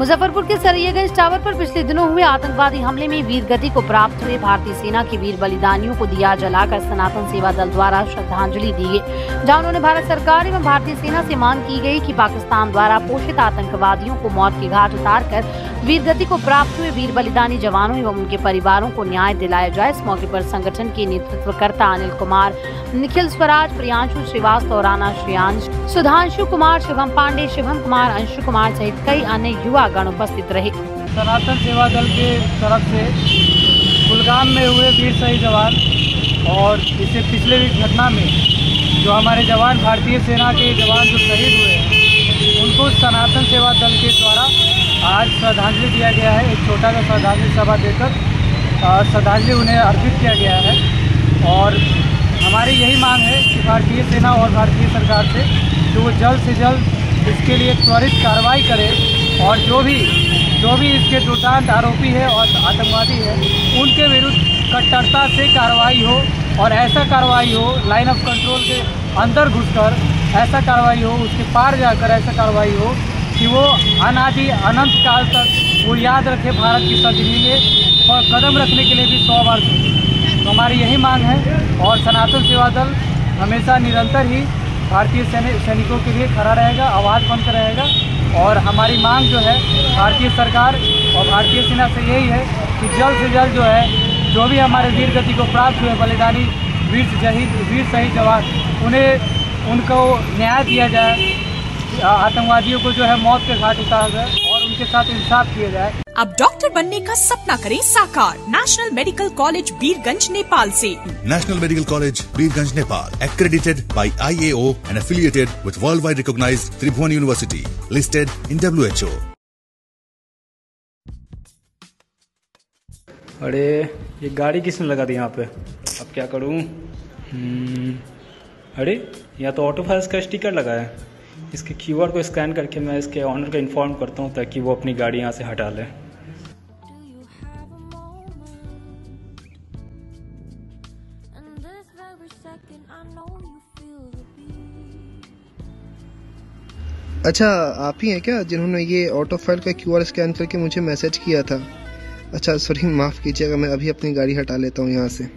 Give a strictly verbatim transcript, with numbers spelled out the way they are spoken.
मुजफ्फरपुर के सरैयागंज टावर पर पिछले दिनों हुए आतंकवादी हमले में वीर गति को प्राप्त हुए भारतीय सेना के वीर बलिदानियों को दिया जलाकर सनातन सेवा दल द्वारा श्रद्धांजलि दी गई, जहां उन्होंने भारत सरकार एवं भारतीय सेना से मांग की गई कि पाकिस्तान द्वारा पोषित आतंकवादियों को मौत के घाट उतारकर वीर गति को प्राप्त हुए वीर बलिदानी जवानों एवं उनके परिवारों को न्याय दिलाया जाए। इस मौके पर संगठन के नेतृत्वकर्ता अनिल कुमार, निखिल स्वराज, प्रियांशु श्रीवास्तव, राना श्रेयांश, सुधांशु कुमार, शिवम पांडे, शिवम कुमार, अंशु कुमार सहित कई अन्य युवा गण उपस्थित रहे। सनातन सेवा दल के तरफ से कुलगाम में हुए वीर शहीद जवान और इससे पिछले भी घटना में जो हमारे जवान भारतीय सेना के जवान जो शहीद हुए हैं उनको सनातन सेवा दल के द्वारा आज श्रद्धांजलि दिया गया है। एक छोटा सा श्रद्धांजलि सभा देकर श्रद्धांजलि उन्हें अर्पित किया गया है और हमारी यही मांग है कि भारतीय सेना और भारतीय सरकार से जो वो जल्द से जल्द इसके लिए त्वरित कार्रवाई करे और जो भी जो भी इसके दुर्दांत आरोपी है और आतंकवादी है उनके विरुद्ध कट्टरता से कार्रवाई हो और ऐसा कार्रवाई हो लाइन ऑफ कंट्रोल के अंदर घुसकर ऐसा कार्रवाई हो, उसके पार जाकर ऐसा कार्रवाई हो कि वो अनादि अनंत काल तक वो याद रखे भारत की सरजमीन में और कदम रखने के लिए भी सौ बार सोचे। तो हमारी यही मांग है और सनातन सेवा दल हमेशा निरंतर ही भारतीय सैनिकों के लिए खड़ा रहेगा, आवाज़ बनकर रहेगा और हमारी मांग जो है भारतीय सरकार और भारतीय सेना से यही है कि जल्द से जल्द जो है जो भी हमारे वीर गति को प्राप्त हुए बलिदानी वीर शहीद वीर शहीद जवान उन्हें उनको न्याय दिया जाए, आतंकवादियों को जो है मौत के घाट उतारा जाए और उनके साथ इंसाफ किया जाए। अब डॉक्टर बनने का सपना करें साकार। National medical college Birgunj Nepal से। National medical college Birgunj Nepal, accredited by I A O and affiliated with worldwide recognized Tribhuvan University, listed in W H O। अरे ये गाड़ी किसने लगा दी यहाँ पे, अब क्या करूँ? अरे यहाँ तो ऑटो फाइनेंस का स्टिकर लगा है, इसके क्यूआर को स्कैन करके मैं इसके ऑनर को इन्फॉर्म करता हूँ ताकि वो अपनी गाड़ी यहाँ से हटा ले। अच्छा, आप ही हैं क्या जिन्होंने ये ऑटो फाइल का क्यूआर स्कैन करके मुझे मैसेज किया था? अच्छा सॉरी, माफ कीजिएगा, मैं अभी अपनी गाड़ी हटा लेता हूँ यहाँ से।